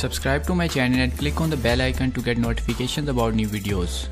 Subscribe to my channel and click on the bell icon to get notifications about new videos.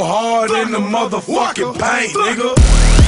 Hard in the motherfucking paint, nigga.